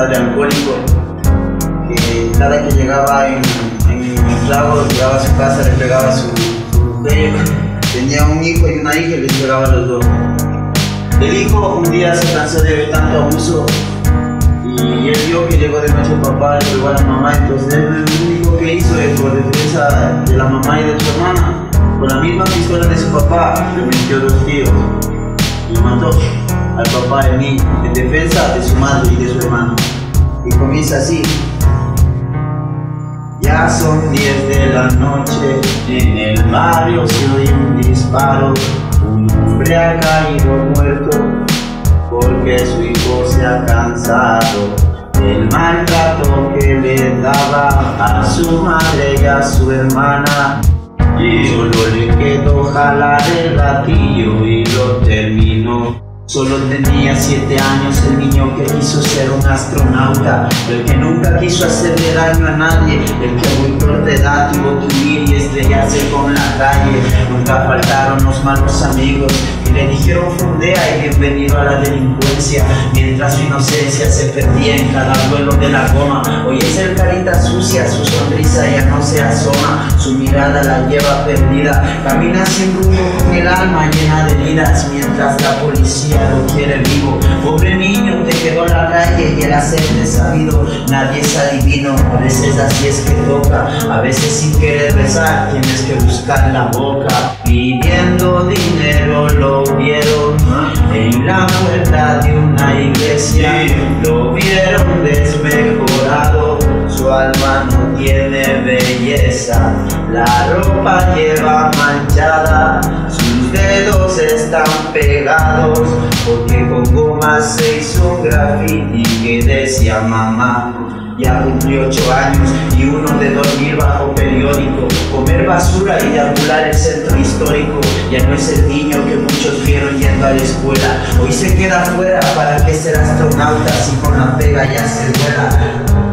padre alcohólico que cada que llegaba en el enclavo, llegaba a su casa, le pegaba a su mujer. Tenía un hijo y una hija y les pegaba a los dos. El hijo un día se cansó de ver tanto abuso y él vio que llegó de noche el papá y llegó a la mamá. Entonces él lo único que hizo es por defensa de la mamá y de su hermana, con la misma pistola de su papá le metió dos tiros y mató al papá de mí en defensa de su madre y de su hermano. Y comienza así: ya son 10 de la noche, en el barrio se oye un disparo, un hombre ha caído muerto porque su hijo se ha cansado del maltrato que le daba a su madre y a su hermana. Y solo le quedó jalar el gatillo y lo terminó. Solo tenía 7 años el niño que quiso ser un astronauta, el que nunca quiso hacerle daño a nadie, el que muy corta de edad tuvo que huir y estrellarse con la calle. Nunca faltaron los malos amigos y le dijeron fundea y bienvenido a la delincuencia, mientras su inocencia se perdía en cada vuelo de la goma. Hoy es el carita sucia, su sonrisa ya no se asoma, su mirada la lleva perdida, camina sin rumbo con el alma llena de heridas, mientras la policía lo quiere vivo. Pobre niño, te quedó en la calle y el hacerte sabido. Nadie es adivino, a veces así es que toca, a veces sin querer rezar tienes que buscar la boca. Pidiendo dinero lo vieron en la puerta de una iglesia, lo vieron desmejorado, su alma no tiene belleza, la ropa lleva manchada, sus dedos están pegados porque con gomas se hizo un graffiti que decía mamá. Ya cumplí 8 años y uno de dormir bajo periódico, comer basura y deambular el centro histórico. Ya no es el niño que muchos vieron yendo a la escuela, hoy se queda afuera para que ser astronauta, si con la pega ya se vuela.